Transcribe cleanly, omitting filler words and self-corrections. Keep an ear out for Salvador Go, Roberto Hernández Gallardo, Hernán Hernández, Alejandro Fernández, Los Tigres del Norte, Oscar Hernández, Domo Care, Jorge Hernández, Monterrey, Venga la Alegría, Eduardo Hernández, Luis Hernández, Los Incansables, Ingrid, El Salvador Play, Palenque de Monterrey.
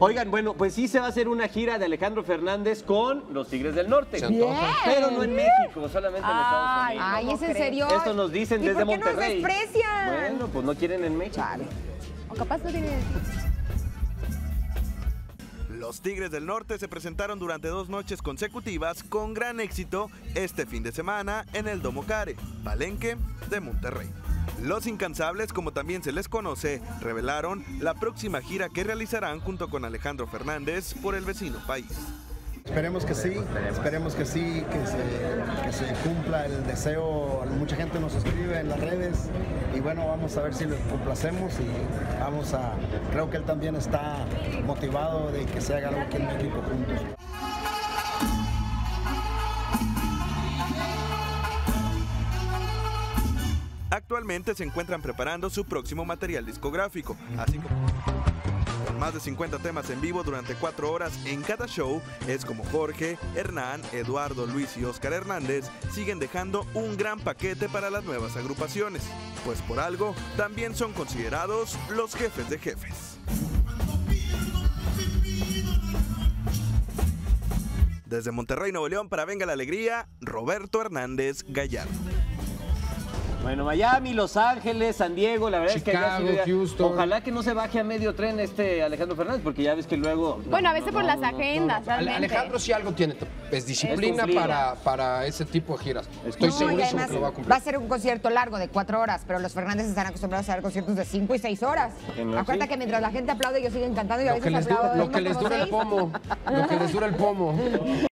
Oigan, bueno, pues sí se va a hacer una gira de Alejandro Fernández con Los Tigres del Norte. Pero no en México, solamente en Estados Unidos. Ay, ¿es en serio? Esto nos dicen desde Monterrey. ¿Y por qué nos desprecian? Bueno, pues no quieren en México. Vale. O capaz no tienen... Los Tigres del Norte se presentaron durante 2 noches consecutivas con gran éxito este fin de semana en el Domo Care, Palenque de Monterrey. Los Incansables, como también se les conoce, revelaron la próxima gira que realizarán junto con Alejandro Fernández por el vecino país. Esperemos que sí, que se cumpla el deseo. Mucha gente nos escribe en las redes y bueno, vamos a ver si lo complacemos y vamos a... Creo que él también está motivado de que se haga algo aquí en México juntos. Actualmente se encuentran preparando su próximo material discográfico, así como... Más de 50 temas en vivo durante 4 horas en cada show, es como Jorge, Hernán, Eduardo, Luis y Oscar Hernández siguen dejando un gran paquete para las nuevas agrupaciones, pues por algo también son considerados los jefes de jefes. Desde Monterrey, Nuevo León, para Venga la Alegría, Roberto Hernández Gallardo. Bueno, Miami, Los Ángeles, San Diego, la verdad Chicago, es que... Houston. Ojalá que no se baje a medio tren este Alejandro Fernández, porque ya ves que luego... Bueno, a veces por las agendas, realmente. Alejandro sí algo tiene, es disciplina para ese tipo de giras. Estoy seguro que lo va a cumplir. Va a ser un concierto largo de 4 horas, pero los Fernández están acostumbrados a dar conciertos de 5 y 6 horas. Acuérdate que mientras la gente aplaude, ellos siguen cantando y a veces aplauden. Lo que les dura el pomo.